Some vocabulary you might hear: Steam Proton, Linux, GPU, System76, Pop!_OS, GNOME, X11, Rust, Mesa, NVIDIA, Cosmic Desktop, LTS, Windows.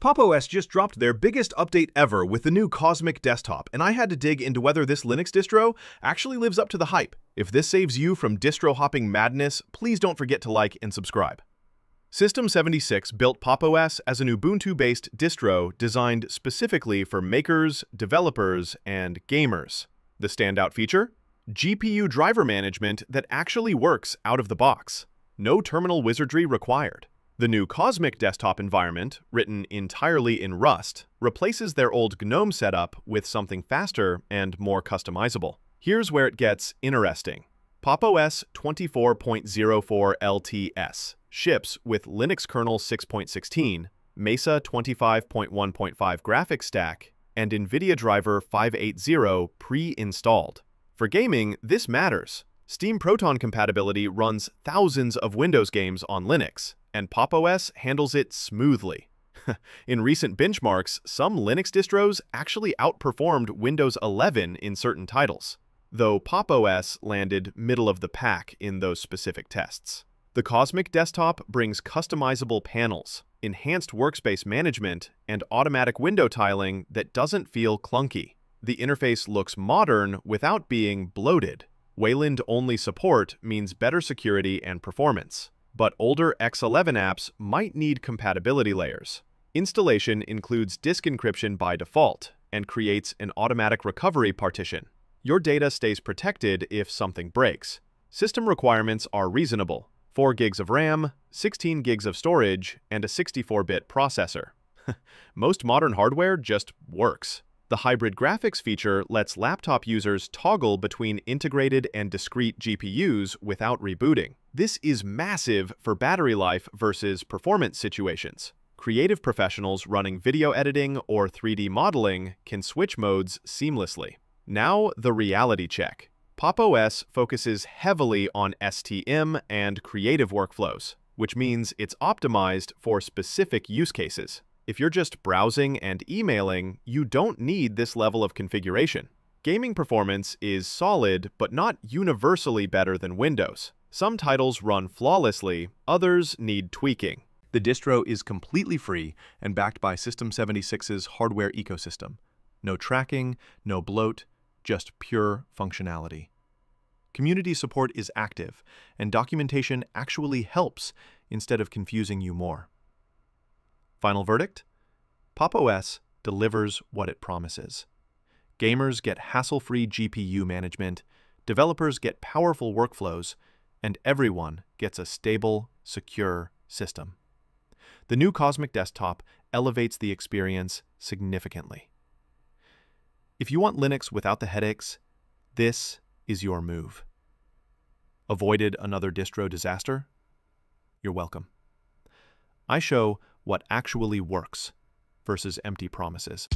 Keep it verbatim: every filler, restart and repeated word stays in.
Pop!_OS just dropped their biggest update ever with the new Cosmic Desktop, and I had to dig into whether this Linux distro actually lives up to the hype. If this saves you from distro hopping madness, please don't forget to like and subscribe. System seventy-six built Pop!_OS as an Ubuntu-based distro designed specifically for makers, developers, and gamers. The standout feature? G P U driver management that actually works out of the box. No terminal wizardry required. The new Cosmic Desktop environment, written entirely in Rust, replaces their old GNOME setup with something faster and more customizable. Here's where it gets interesting. Pop!_OS twenty-four point oh four L T S ships with Linux kernel six point sixteen, Mesa twenty-five point one point five graphics stack, and NVIDIA driver five eighty pre-installed. For gaming, this matters. Steam Proton compatibility runs thousands of Windows games on Linux, and Pop!_OS handles it smoothly. In recent benchmarks, some Linux distros actually outperformed Windows eleven in certain titles, though Pop!_OS landed middle of the pack in those specific tests. The Cosmic Desktop brings customizable panels, enhanced workspace management, and automatic window tiling that doesn't feel clunky. The interface looks modern without being bloated. Wayland-only support means better security and performance, but older X eleven apps might need compatibility layers. Installation includes disk encryption by default and creates an automatic recovery partition. Your data stays protected if something breaks. System requirements are reasonable: four gigs of RAM, sixteen gigs of storage, and a sixty-four bit processor. Most modern hardware just works. The hybrid graphics feature lets laptop users toggle between integrated and discrete G P Us without rebooting. This is massive for battery life versus performance situations. Creative professionals running video editing or three D modeling can switch modes seamlessly. Now, the reality check. Pop!_OS focuses heavily on S T M and creative workflows, which means it's optimized for specific use cases. If you're just browsing and emailing, you don't need this level of configuration. Gaming performance is solid but not universally better than Windows. Some titles run flawlessly, others need tweaking. The distro is completely free and backed by System seventy-six's hardware ecosystem. No tracking, no bloat, just pure functionality. Community support is active, and documentation actually helps instead of confusing you more. Final verdict? Pop!_OS delivers what it promises. Gamers get hassle-free G P U management, developers get powerful workflows, and everyone gets a stable, secure system. The new Cosmic Desktop elevates the experience significantly. If you want Linux without the headaches, this is your move. Avoided another distro disaster? You're welcome. I show what actually works versus empty promises.